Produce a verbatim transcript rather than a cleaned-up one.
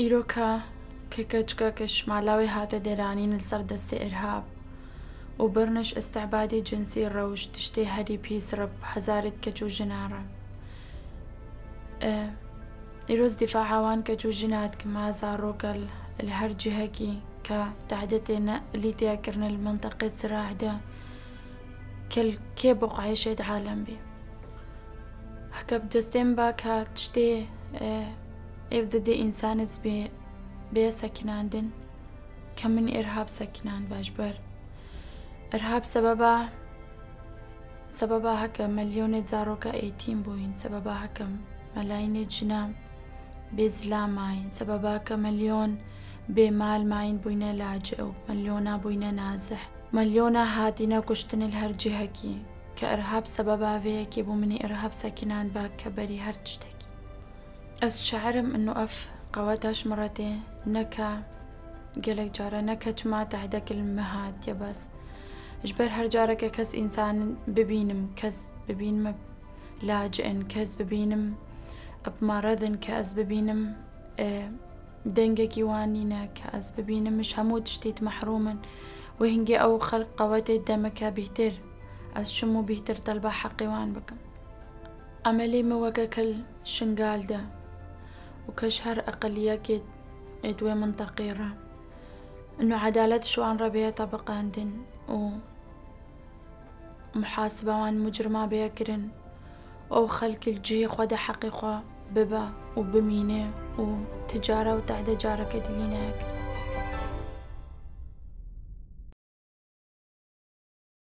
ئیرۆکە کە کەچکە کە شماڵاوی هاتە دەرانین لەسەر دەستی ئیرهاب و بڕنش ئستعبادی جنسی ڕەوش تشتەی هەری پیسڕب هەزارت کەچ و ژنارە ئیرۆز دیفاعاوان کەچ و ژنات کمازا ڕۆگەل لە هەر جیهەکی کە تعدەتێنە لیتیاکردنە لە منتەقەی سراحدا کە کێ بۆقعەی شێت عالەم بێ هەکە بدەستێم با کە تشتێ evde de insanız bir beye sakinandın kimin irhab sakinan başbar irhab sababa sababa haka milyon zaroka eğitim boyun sababa haka malayne cina bezla mayin sababa haka milyon be mal mayin boyuna laje milyona boyuna nazih milyona hadina kuştunil her cihaki ki irhab sababa ve ki bu mini irhab sakinan bak kabari her tüşteki أشعرم إنه أف قواتاش مرتين نكا قلق جارة نكا جماعة عدك المهات يا بس إجبر هرجارة كس إنسان ببينم كس ببينم لاجئن كس ببينم بمرضن كأس ببينم دنجة كيوانينا كأس ببينم مش همود شتيت محروما وهنجي أو خلق قواتي دمكا بيهتر أشمو بيهتر طلبة حقي وان بكم عملي موقع كل شنقال ده وكشهر أقلية كد إدوى منطقيرة إنه عدالة شو عن ربيع طبقة عندن ومحاسبة عن مجرمة بيكرن أو خلق الجهي خود حقيقة ببا وبمينة وتجارة وتعدى جارة كدليناك